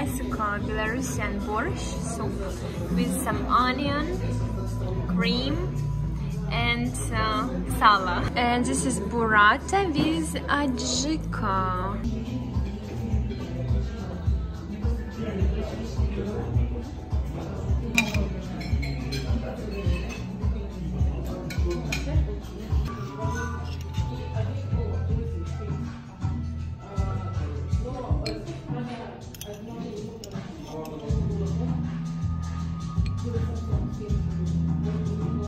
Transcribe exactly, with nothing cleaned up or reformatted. classical Belarusian borscht soup with some onion, cream and uh, salad. And this is burrata with ajika.